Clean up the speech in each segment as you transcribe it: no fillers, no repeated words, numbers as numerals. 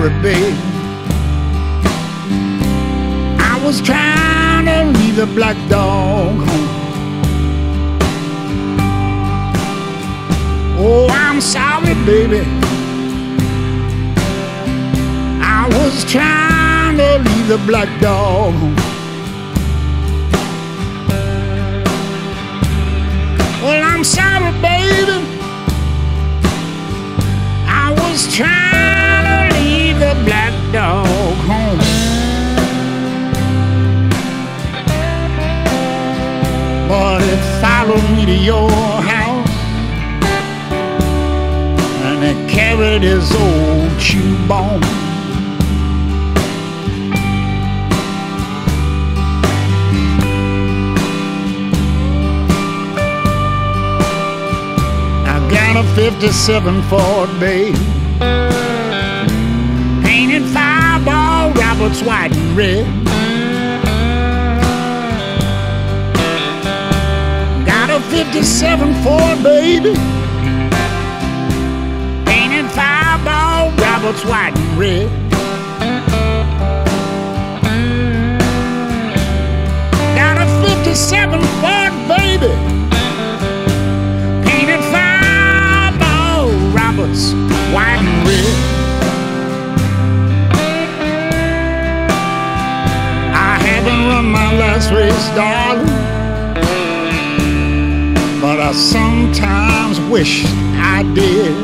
sorry, babe. I was trying to lead a black dog home. Oh, I'm sorry, baby. I was trying to lead a black dog home. Well, I'm sorry, baby. I was trying to lead the black dog home. But it followed me to your house, and it carried his old shoe bone. A 57 Ford, babe, painted Fireball Roberts white and red. Got a 57 Ford, baby, painted Fireball Roberts white and red. Got a 57 Ford, baby, white and red. I haven't run my last race, darling, but I sometimes wish I did.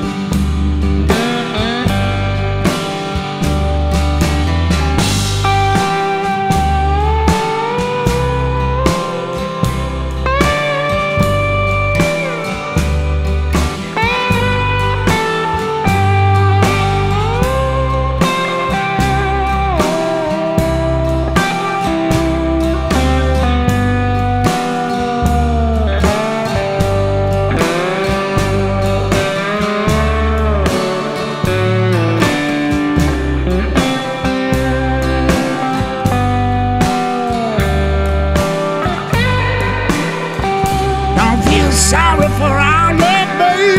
Sorry for our love,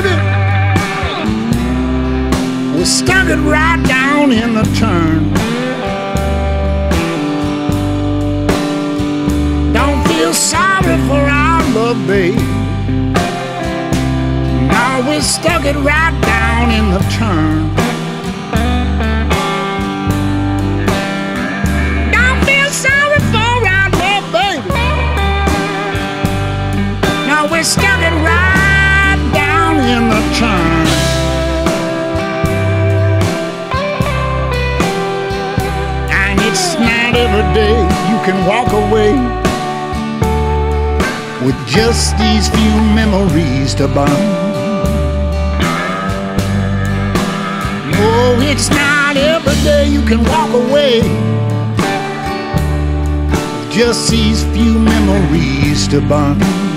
baby. We stuck it right down in the turn. Don't feel sorry for our love, baby. Now we stuck it right down in the turn. Don't feel sorry for our love, baby. Now we stuck in the turn. And it's not every day you can walk away with just these few memories to burn. No, it's not every day you can walk away with just these few memories to burn.